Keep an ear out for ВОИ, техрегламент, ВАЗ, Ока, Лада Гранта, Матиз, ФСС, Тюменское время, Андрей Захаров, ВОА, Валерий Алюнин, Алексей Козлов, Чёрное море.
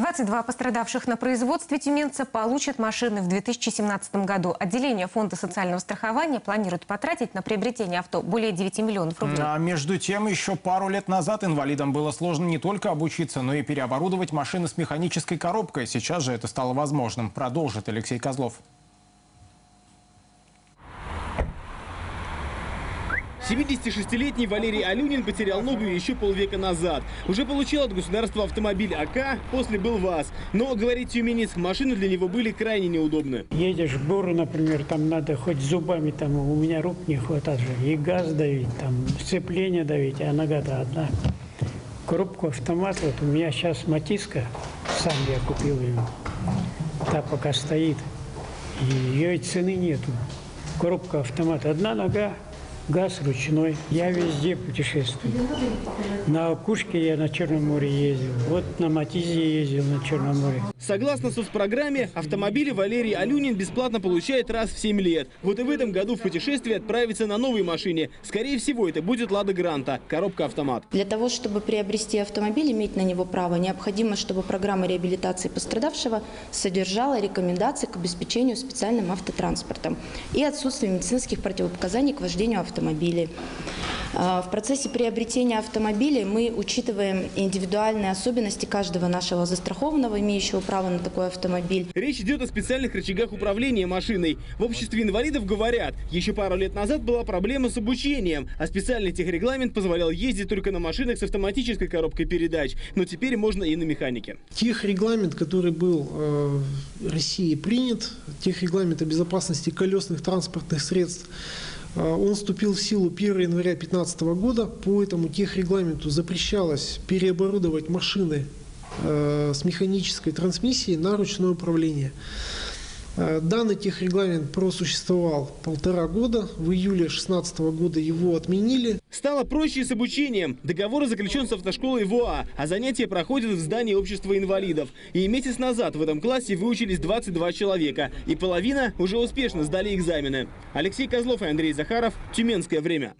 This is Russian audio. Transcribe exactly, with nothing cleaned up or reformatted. двадцать два пострадавших на производстве тюменца получат машины в две тысячи семнадцатом году. Отделение фонда социального страхования планирует потратить на приобретение авто более девяти миллионов рублей. А между тем, еще пару лет назад инвалидам было сложно не только обучиться, но и переоборудовать машины с механической коробкой. Сейчас же это стало возможным. Продолжит Алексей Козлов. семидесятишестилетний Валерий Алюнин потерял ногу еще полвека назад. Уже получил от государства автомобиль АК, после был ВАЗ. Но, говорит тюменец, машины для него были крайне неудобны. Едешь в гору, например, там надо хоть зубами, там у меня рук не хватает же, и газ давить, там сцепление давить, а нога-то одна. Коробку автомат, вот у меня сейчас Матизка, сам я купил ее, та пока стоит, ее цены нету. Коробка автомат, одна нога. Газ ручной. Я везде путешествую. На Окушке я на Чёрном море ездил. Вот на Матизе ездил на Чёрном море. Согласно соцпрограмме, автомобили Валерий Алюнин бесплатно получает раз в семь лет. Вот и в этом году в путешествие отправится на новой машине. Скорее всего, это будет Лада Гранта, коробка-автомат. Для того, чтобы приобрести автомобиль, иметь на него право, необходимо, чтобы программа реабилитации пострадавшего содержала рекомендации к обеспечению специальным автотранспортом и отсутствие медицинских противопоказаний к вождению автомобиля. Автомобилей. В процессе приобретения автомобилей мы учитываем индивидуальные особенности каждого нашего застрахованного, имеющего право на такой автомобиль. Речь идет о специальных рычагах управления машиной. В обществе инвалидов говорят, еще пару лет назад была проблема с обучением, а специальный техрегламент позволял ездить только на машинах с автоматической коробкой передач. Но теперь можно и на механике. Техрегламент, который был в России принят, техрегламент о безопасности колесных транспортных средств, он вступил в силу первого января две тысячи пятнадцатого года. По этому техрегламенту запрещалось переоборудовать машины с механической трансмиссией на ручное управление. Данный техрегламент просуществовал полтора года. В июле две тысячи шестнадцатого года его отменили. Стало проще с обучением. Договор заключен с автошколой ВОА, а занятия проходят в здании общества инвалидов. И месяц назад в этом классе выучились двадцать два человека. И половина уже успешно сдали экзамены. Алексей Козлов и Андрей Захаров. Тюменское время.